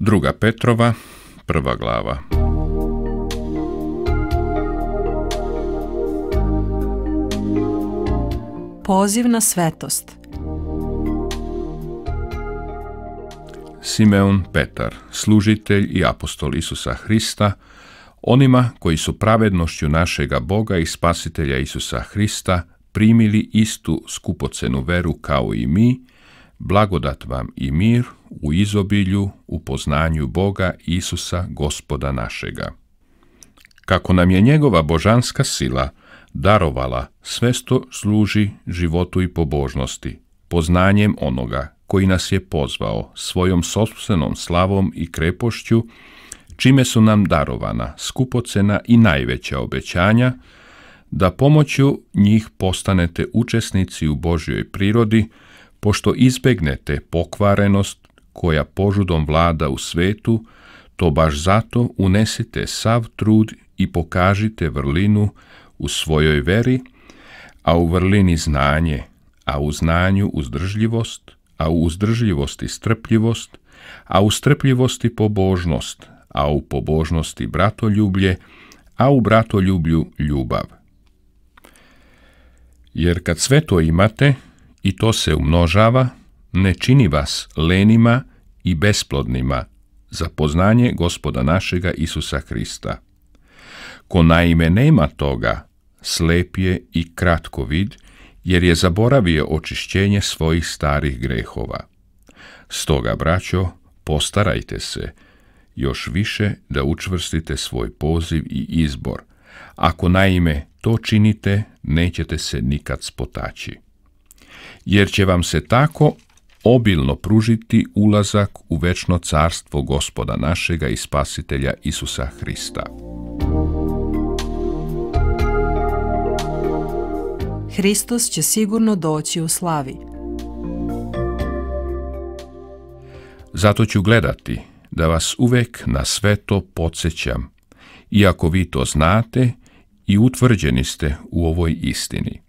Druga Petrova, prva glava. Poziv na svetost. Simeon Petar, služitelj i apostol Isusa Hrista, onima koji su pravednošću našega Boga i Spasitelja Isusa Hrista primili istu skupocenu veru kao i mi, blagodat vam i mir u izobilju u poznanju Boga Isusa Gospoda našega. Kako nam je njegova božanska sila darovala sve što služi životu i pobožnosti, poznanjem onoga koji nas je pozvao svojom sopstvenom slavom i krepošću, čime su nam darovana skupocena i najveća obećanja, da pomoću njih postanete učesnici u Božjoj prirodi, pošto izbegnete pokvarenost koja požudom vlada u svetu, to baš zato unesite sav trud i pokažite vrlinu u svojoj veri, a u vrlini znanje, a u znanju uzdržljivost, a u uzdržljivosti strpljivost, a u strpljivosti pobožnost, a u pobožnosti bratoljublje, a u bratoljublju ljubav. Jer kad sve to imate, i to se umnožava, ne čini vas lenima i besplodnima za poznanje Gospoda našega Isusa Hrista. Ko naime nema toga, slep je i kratkovid, jer je zaboravio očišćenje svojih starih grehova. Stoga, braćo, postarajte se još više da učvrstite svoj poziv i izbor. Ako naime to činite, nećete se nikad spotaći. Jer će vam se tako obilno pružiti ulazak u večno carstvo Gospoda našega i Spasitelja Isusa Hrista. Hristos će sigurno doći u slavi. Zato ću gledati da vas uvek na sve to podsjećam, iako vi to znate i utvrđeni ste u ovoj istini.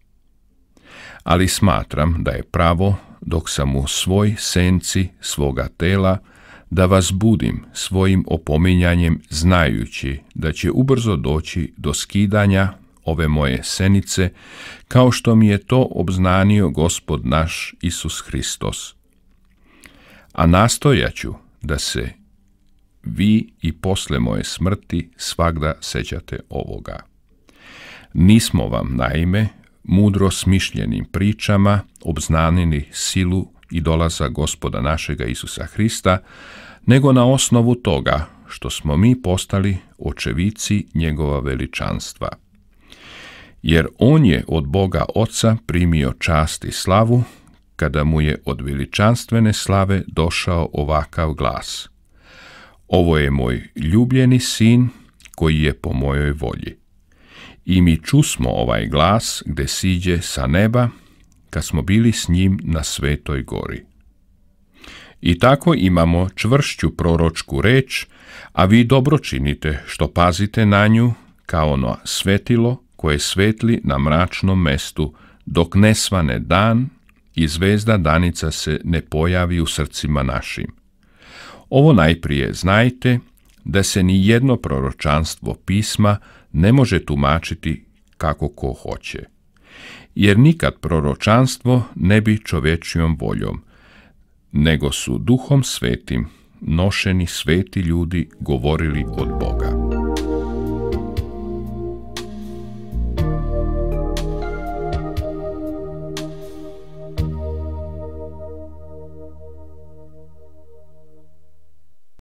Ali smatram da je pravo, dok sam u svoj senci svoga tela, da vas budim svojim opominjanjem, znajući da će ubrzo doći do skidanja ove moje senice, kao što mi je to obznanio Gospod naš Isus Hristos. A nastojaću da se vi i posle moje smrti svagda sećate ovoga. Nismo vam, naime, mudro smišljenim pričama obznanili silu i dolazak Gospoda našega Isusa Hrista, nego na osnovu toga što smo mi postali očevici njegova veličanstva. Jer on je od Boga Oca primio čast i slavu, kada mu je od veličanstvene slave došao ovakav glas: Ovo je moj ljubljeni sin, koji je po mojoj volji. I mi čusmo ovaj glas gde siđe sa neba, kad smo bili s njim na Svetoj gori. I tako imamo čvršću proročku reč, a vi dobro činite što pazite na nju, kao ono svetilo koje svetli na mračnom mestu, dok ne svane dan i zvezda danica se ne pojavi u srcima našim. Ovo najprije znajte, da se ni jedno proročanstvo pisma ne može tumačiti kako ko hoće. Jer nikad proročanstvo ne bi čovečijom voljom, nego su Duhom Svetim nošeni sveti ljudi govorili od Boga.